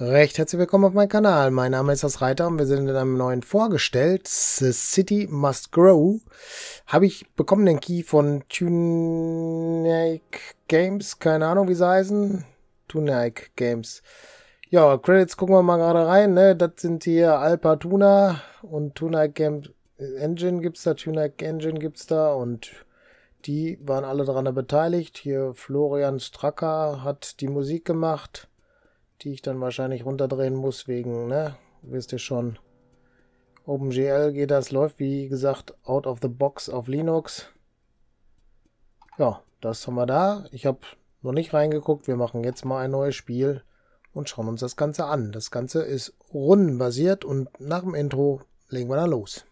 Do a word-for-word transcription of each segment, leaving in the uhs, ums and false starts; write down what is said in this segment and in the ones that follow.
Recht herzlich willkommen auf meinem Kanal. Mein Name ist As Reiter und wir sind in einem neuen vorgestellt. The City Must Grow. Habe ich bekommen den Key von Tunic Games. Keine Ahnung, wie sie heißen. Tunic Games. Ja, Credits gucken wir mal gerade rein. Ne? Das sind hier Alpa Tuna und Tunic Games Engine gibt's da. Tunic Engine gibt's da und die waren alle daran beteiligt. Hier Florian Stracker hat die Musik gemacht, die ich dann wahrscheinlich runterdrehen muss wegen, ne, wisst ihr schon, OpenGL geht das, läuft wie gesagt out of the box auf Linux. Ja, das haben wir da. Ich habe noch nicht reingeguckt, wir machen jetzt mal ein neues Spiel und schauen uns das Ganze an. Das Ganze ist rundenbasiert und nach dem Intro legen wir dann los.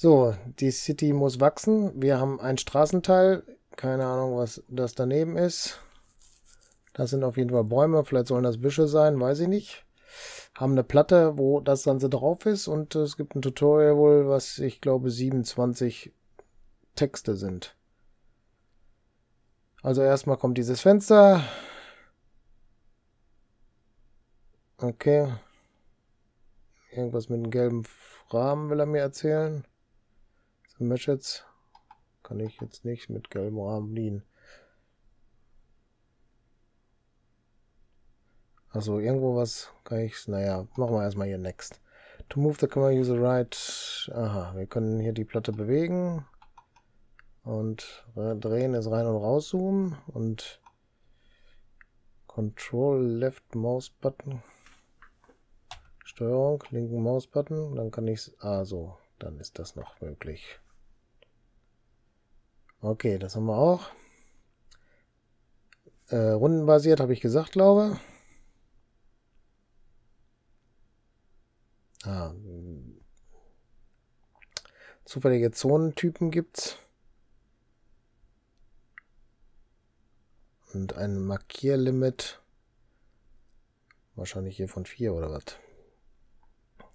So, die City muss wachsen. Wir haben ein Straßenteil. Keine Ahnung, was das daneben ist. Das sind auf jeden Fall Bäume. Vielleicht sollen das Büsche sein, weiß ich nicht. Haben eine Platte, wo das Ganze drauf ist. Und es gibt ein Tutorial wohl, was ich glaube siebenundzwanzig Texte sind. Also erstmal kommt dieses Fenster. Okay. Irgendwas mit einem gelben Rahmen will er mir erzählen. Matches kann ich jetzt nicht mit gelbem Rahmen dienen. Also irgendwo was kann ich, naja, machen wir erstmal hier next. To move the camera user right. Aha, wir können hier die Platte bewegen und drehen es rein und rauszoomen und Control Left Mouse Button, Steuerung linken Mausbutton, dann kann ich, ah so, dann ist das noch möglich. Okay, das haben wir auch. Äh, rundenbasiert habe ich gesagt, glaube. Ah. Zufällige Zonentypen gibt's. Und ein Markierlimit. Wahrscheinlich hier von vier oder was.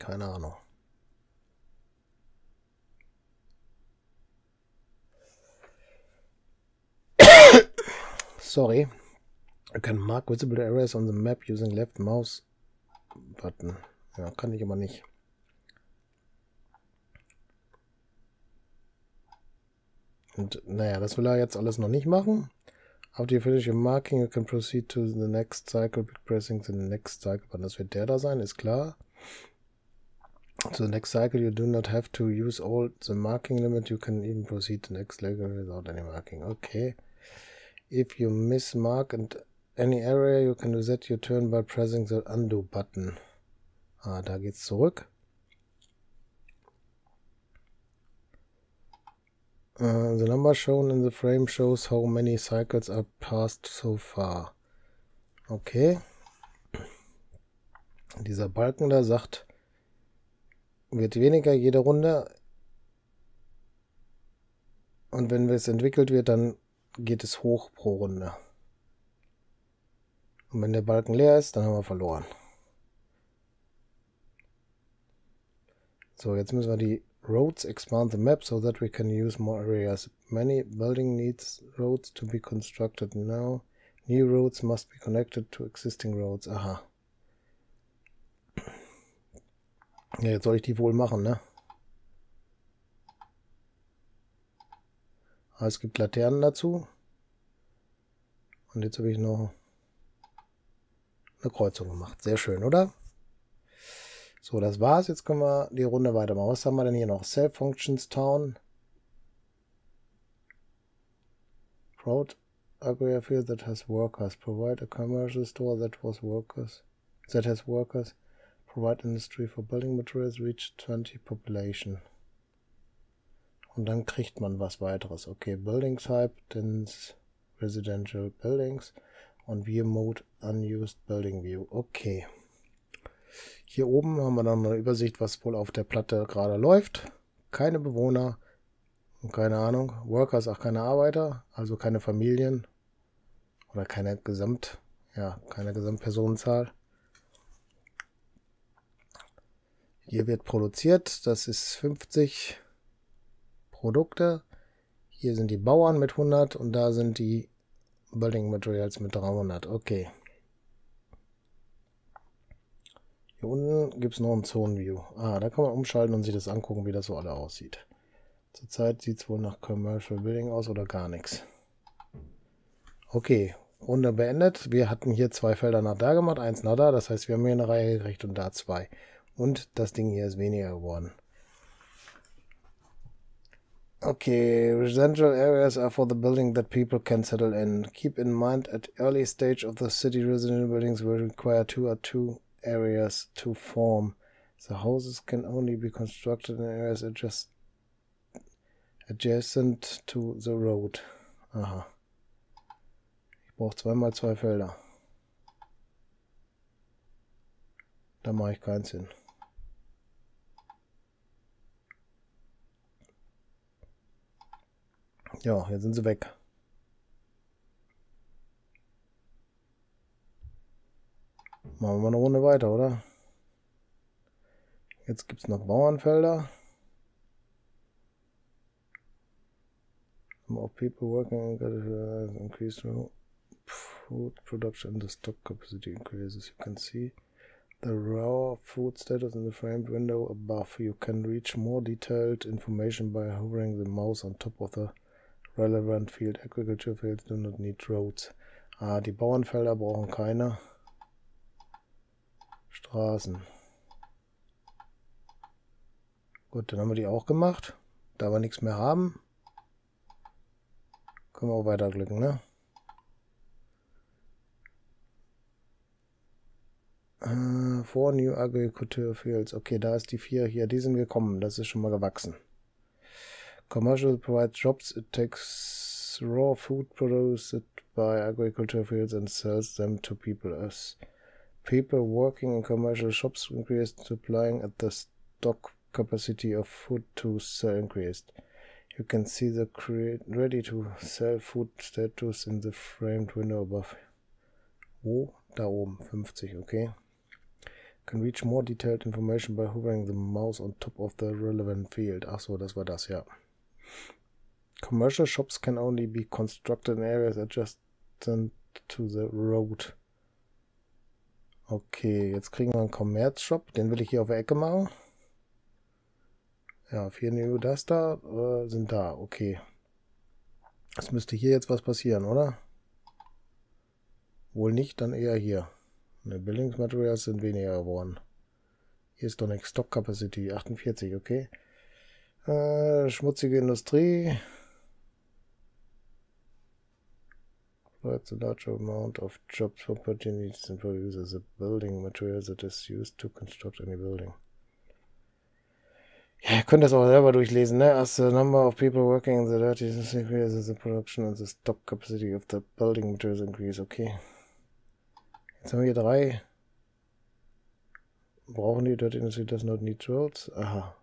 Keine Ahnung. Sorry. You can mark visible areas on the map using left mouse button. Ja, kann ich aber nicht. Und naja, das will er jetzt alles noch nicht machen. After you finish your marking, you can proceed to the next cycle by pressing the next cycle button. Das wird der da sein, ist klar. So the next cycle you do not have to use all the marking limit. You can even proceed to the next cycle without any marking. Okay. If you miss mark in any area, you can reset your turn by pressing the undo button. Ah, da geht's zurück. Uh, the number shown in the frame shows how many cycles are passed so far. Okay. Dieser Balken da sagt, wird weniger jede Runde. Und wenn es entwickelt wird, dann geht es hoch pro Runde. Und wenn der Balken leer ist, dann haben wir verloren. So, jetzt müssen wir die Roads expand the map so that we can use more areas. Many building needs roads to be constructed now. New roads must be connected to existing roads. Aha. Ja, jetzt soll ich die wohl machen, ne? Es gibt Laternen dazu. Und jetzt habe ich noch eine Kreuzung gemacht. Sehr schön, oder? So, das war's. Jetzt können wir die Runde weitermachen. Was haben wir denn hier noch? Self Functions Town. Proud Agria Field that has workers. Provide a commercial store that was workers. That has workers. Provide industry for building materials. Reach twenty population. Und dann kriegt man was weiteres. Okay, Building Type, Dens, Residential Buildings und View Mode, Unused Building View. Okay. Hier oben haben wir dann eine Übersicht, was wohl auf der Platte gerade läuft. Keine Bewohner, keine Ahnung. Workers, auch keine Arbeiter, also keine Familien oder keine Gesamt, ja, keine Gesamtpersonenzahl. Hier wird produziert, das ist fünfzig Produkte. Hier sind die Bauern mit hundert und da sind die Building Materials mit dreihundert. Okay. Hier unten gibt es noch ein Zonenview. Ah, da kann man umschalten und sich das angucken, wie das so alle aussieht. Zurzeit sieht es wohl nach Commercial Building aus oder gar nichts. Okay, Runde beendet. Wir hatten hier zwei Felder nach da gemacht, eins nach da. Das heißt, wir haben hier eine Reihe gekriegt und da zwei. Und das Ding hier ist weniger geworden. Okay, residential areas are for the building that people can settle in. Keep in mind, at early stage of the city, residential buildings will require two or two areas to form. The houses can only be constructed in areas adjacent adjacent to the road. Aha. Ich brauche zweimal zwei Felder. Da mache ich keins hin. Ja, jetzt sind sie weg. Machen wir mal eine Runde weiter, oder? Jetzt gibt es noch Bauernfelder. More people working uh, increased food production and the stock capacity increases. You can see the raw food status in the framed window above. You can reach more detailed information by hovering the mouse on top of the relevant field. Agriculture fields do not need roads. Ah, die Bauernfelder brauchen keine Straßen. Gut, dann haben wir die auch gemacht. Da wir nichts mehr haben, können wir auch weiterklicken, ne? Äh, four new agriculture fields. Okay, da ist die vier hier. Die sind gekommen. Das ist schon mal gewachsen. Commercial provides jobs. It takes raw food produced by agriculture fields and sells them to people. As people working in commercial shops increased, supplying at the stock capacity of food to sell increased. You can see the create ready to sell food status in the framed window above. Wo? Da oben, fünfzig, okay. Can reach more detailed information by hovering the mouse on top of the relevant field. Ach so, das war das, ja. Commercial shops can only be constructed in areas adjacent to the road. Okay, jetzt kriegen wir einen Commerz-Shop. Den will ich hier auf der Ecke machen. Ja, vier Neo, das da, äh, sind da, okay. Es müsste hier jetzt was passieren, oder? Wohl nicht, dann eher hier. Ne, Buildings Materials sind weniger geworden. Hier ist doch eine Stock Capacity, achtundvierzig, okay. Äh, schmutzige Industrie. Provides a large amount of jobs, opportunities and produces the building materials that is used to construct any building. Ja, ihr könnt das auch selber durchlesen, ne? As the number of people working in the dirty increases, the production and the stock capacity of the building materials increase. Okay. Jetzt haben wir hier drei. Brauchen die Dirty Industry does not need roads? Aha.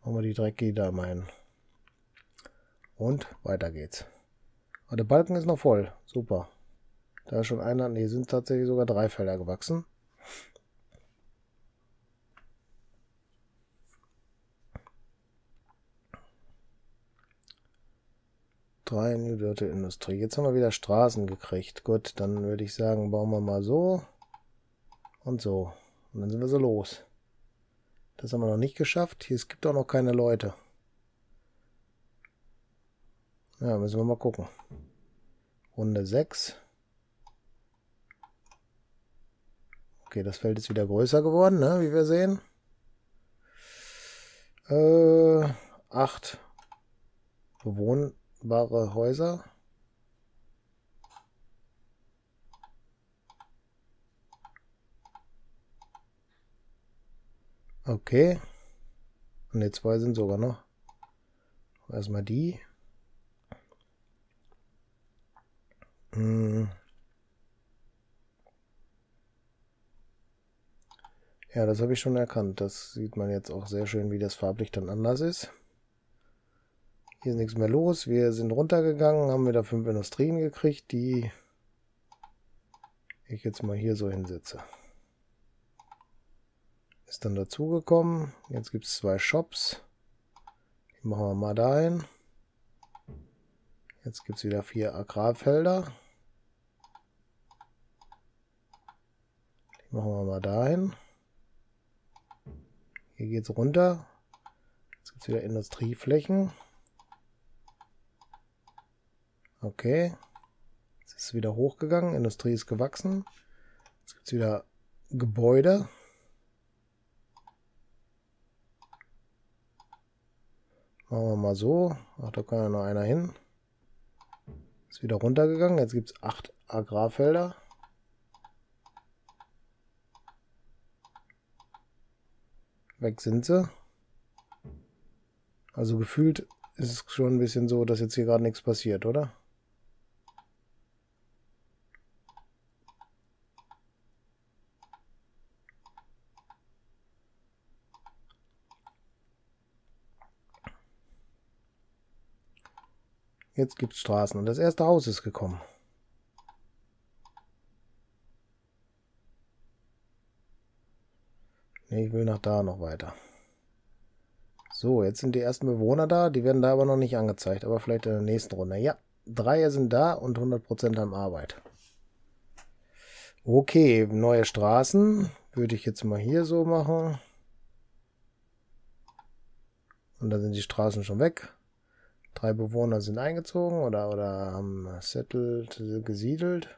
Machen wir die Drecki da mal hin. Und weiter geht's. Aber der Balken ist noch voll. Super. Da ist schon einer. Ne, sind tatsächlich sogar drei Felder gewachsen. drei New Dirty Industrie. Jetzt haben wir wieder Straßen gekriegt. Gut, dann würde ich sagen, bauen wir mal so und so. Und dann sind wir so los. Das haben wir noch nicht geschafft. Hier, es gibt auch noch keine Leute. Ja, müssen wir mal gucken. Runde sechs. Okay, das Feld ist wieder größer geworden, ne? Wie wir sehen. Äh, acht Bewohner. Wahre Häuser. Okay. Und die zwei sind sogar noch. Erstmal die. Hm. Ja, das habe ich schon erkannt. Das sieht man jetzt auch sehr schön, wie das farblich dann anders ist. Hier ist nichts mehr los. Wir sind runtergegangen, haben wieder fünf Industrien gekriegt, die ich jetzt mal hier so hinsetze. ist dann dazugekommen. Jetzt gibt es zwei Shops. Die machen wir mal dahin. Jetzt gibt es wieder vier Agrarfelder. Die machen wir mal dahin. Hier geht es runter. Jetzt gibt es wieder Industrieflächen. Okay. Jetzt ist es wieder hochgegangen. Industrie ist gewachsen. Jetzt gibt es wieder Gebäude. Machen wir mal so. Ach, da kann ja noch einer hin. Ist wieder runtergegangen. Jetzt gibt es acht Agrarfelder. Weg sind sie. Also gefühlt ist es schon ein bisschen so, dass jetzt hier gerade nichts passiert, oder? Jetzt gibt es Straßen und das erste Haus ist gekommen. Nee, ich will nach da noch weiter. So, jetzt sind die ersten Bewohner da. Die werden da aber noch nicht angezeigt, aber vielleicht in der nächsten Runde. Ja, drei sind da und hundert Prozent an Arbeit. Okay, neue Straßen. Würde ich jetzt mal hier so machen. Und dann sind die Straßen schon weg. Drei Bewohner sind eingezogen oder, oder haben settled, gesiedelt.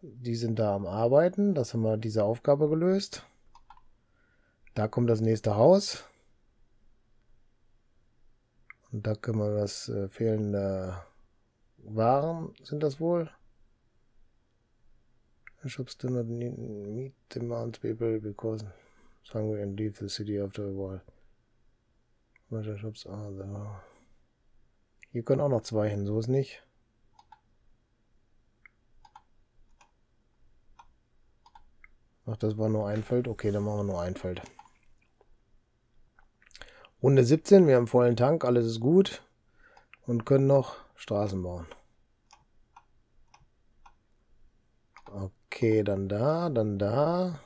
Die sind da am Arbeiten. Das haben wir diese Aufgabe gelöst. Da kommt das nächste Haus. Und da können wir das äh, fehlende Waren, sind das wohl? Shops do not meet the amount people because we can leave the city after a while. Also. Hier können auch noch zwei hin, so ist nicht. Ach, das war nur ein Feld. Okay, dann machen wir nur ein Feld. Runde siebzehn, wir haben vollen Tank, alles ist gut. Und können noch Straßen bauen. Okay, dann da, dann da.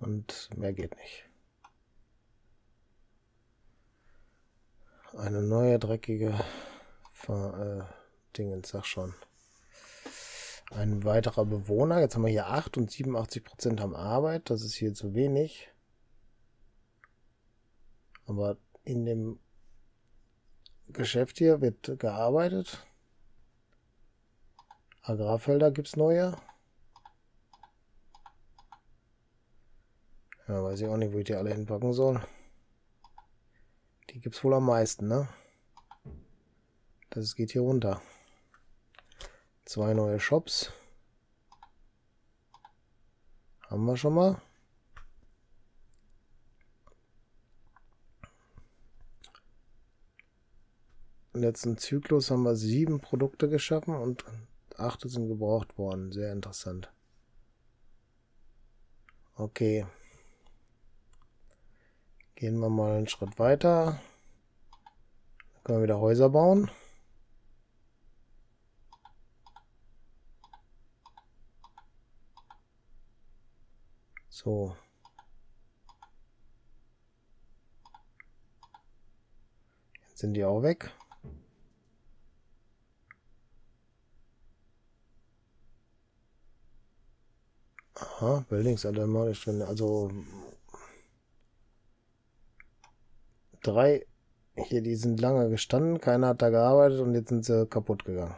Und mehr geht nicht. Eine neue dreckige äh, Dingens, sag schon. Ein weiterer Bewohner. Jetzt haben wir hier acht und siebenundachtzig Prozent haben Arbeit. Das ist hier zu wenig. Aber in dem Geschäft hier wird gearbeitet. Agrarfelder gibt es neue. Ja, weiß ich auch nicht, wo ich die alle hinpacken soll. Die gibt es wohl am meisten, ne? Das geht hier runter. Zwei neue Shops. Haben wir schon mal. Im letzten Zyklus haben wir sieben Produkte geschaffen und acht sind gebraucht worden. Sehr interessant. Okay. Gehen wir mal einen Schritt weiter. Dann können wir wieder Häuser bauen. So. Jetzt sind die auch weg. Aha, Buildings alle mal drin. Also drei hier, die sind lange gestanden, keiner hat da gearbeitet und jetzt sind sie kaputt gegangen.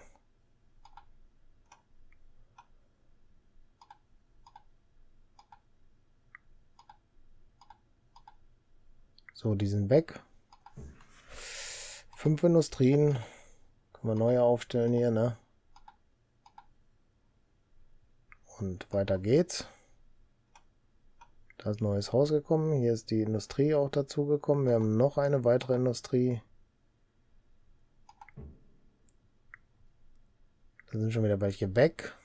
So, die sind weg. Fünf Industrien. Können wir neue aufstellen hier, ne? Und weiter geht's. Da ist ein neues Haus gekommen. Hier ist die Industrie auch dazu gekommen. Wir haben noch eine weitere Industrie. Da sind schon wieder welche weg.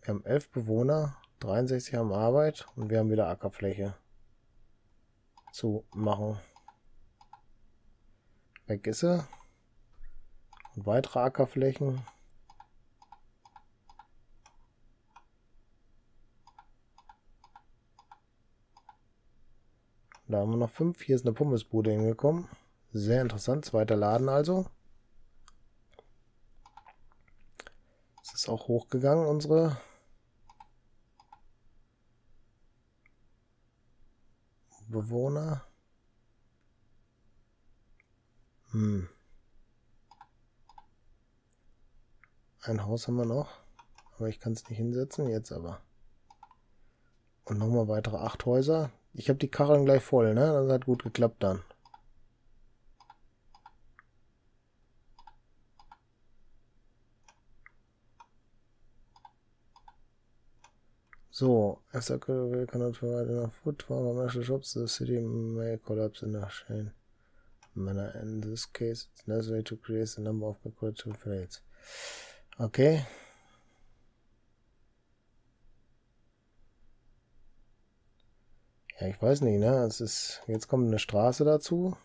Wir haben elf Bewohner, dreiundsechzig haben Arbeit und wir haben wieder Ackerfläche zu machen. Weg ist sie. Und weitere Ackerflächen. Da haben wir noch fünf. Hier ist eine Pommesbude hingekommen. Sehr interessant. Zweiter Laden also. Es ist auch hochgegangen, unsere Bewohner. Hm. Ein Haus haben wir noch. Aber ich kann es nicht hinsetzen. Jetzt aber. Und nochmal weitere acht Häuser. Ich habe die Karren gleich voll, ne? Das hat gut geklappt dann. So, erster Kölner kann man provide enough food for commercial shops. The city may collapse in a chain manner. In this case, it's necessary to create the number of agricultural trades. Okay. Ja, ich weiß nicht, ne? Es ist, jetzt kommt eine Straße dazu.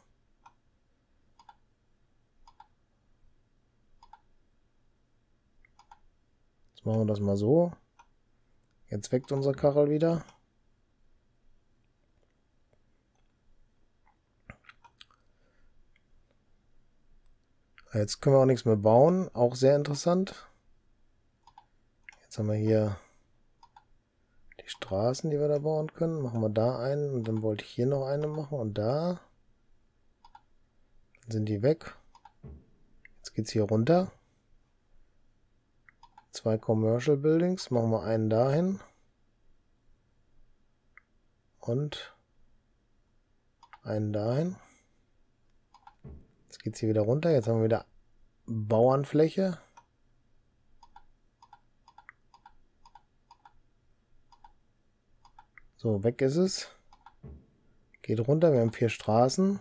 Jetzt machen wir das mal so. Jetzt weckt unsere Karre wieder. Jetzt können wir auch nichts mehr bauen. Auch sehr interessant. Jetzt haben wir hier die Straßen, die wir da bauen können. Machen wir da einen und dann wollte ich hier noch eine machen und da. Dann sind die weg. Jetzt geht es hier runter. Zwei Commercial Buildings, machen wir einen dahin und einen dahin. Jetzt geht es hier wieder runter, jetzt haben wir wieder Bauernfläche. So, weg ist es. Geht runter, wir haben vier Straßen.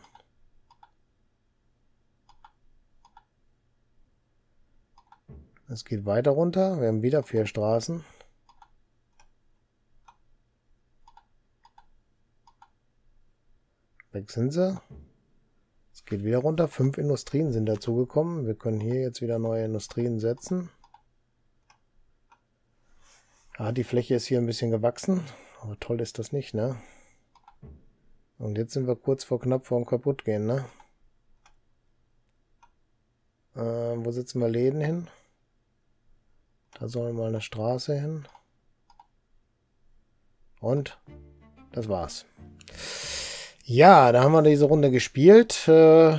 Es geht weiter runter. Wir haben wieder vier Straßen. Weg sind sie. Es geht wieder runter. Fünf Industrien sind dazugekommen. Wir können hier jetzt wieder neue Industrien setzen. Ah, die Fläche ist hier ein bisschen gewachsen. Aber toll ist das nicht, ne? Und jetzt sind wir kurz vor knapp vor dem Kaputtgehen, ne? Äh, wo setzen wir Läden hin? Da soll mal eine Straße hin. Und das war's. Ja, da haben wir diese Runde gespielt. Äh,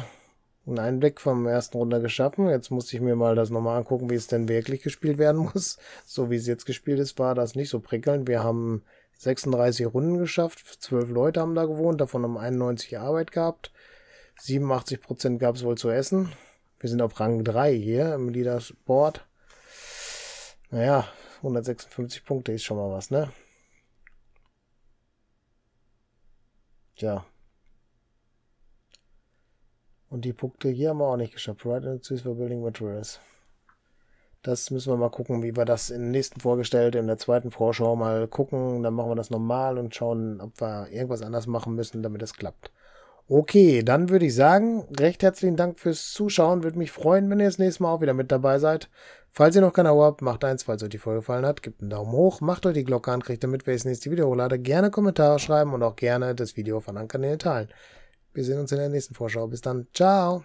einen Einblick vom ersten Runde geschaffen. Jetzt muss ich mir mal das nochmal angucken, wie es denn wirklich gespielt werden muss. So wie es jetzt gespielt ist, war das nicht so prickelnd. Wir haben sechsunddreißig Runden geschafft. zwölf Leute haben da gewohnt. Davon haben einundneunzig Arbeit gehabt. siebenundachtzig Prozent gab es wohl zu essen. Wir sind auf Rang drei hier im Leaderboard. Naja, hundertsechsundfünfzig Punkte ist schon mal was, ne? Tja. Und die Punkte hier haben wir auch nicht geschafft. Right and Suits for Building Materials. Das müssen wir mal gucken, wie wir das in der nächsten Vorgestellte, in der zweiten Vorschau mal gucken. Dann machen wir das normal und schauen, ob wir irgendwas anders machen müssen, damit das klappt. Okay, dann würde ich sagen, recht herzlichen Dank fürs Zuschauen. Würde mich freuen, wenn ihr das nächste Mal auch wieder mit dabei seid. Falls ihr noch kein Abo habt, macht eins, falls euch die Folge gefallen hat, gebt einen Daumen hoch, macht euch die Glocke an, kriegt damit, wenn ich das nächste Video hochlade. Gerne Kommentare schreiben und auch gerne das Video auf anderen Kanälen teilen. Wir sehen uns in der nächsten Vorschau. Bis dann. Ciao.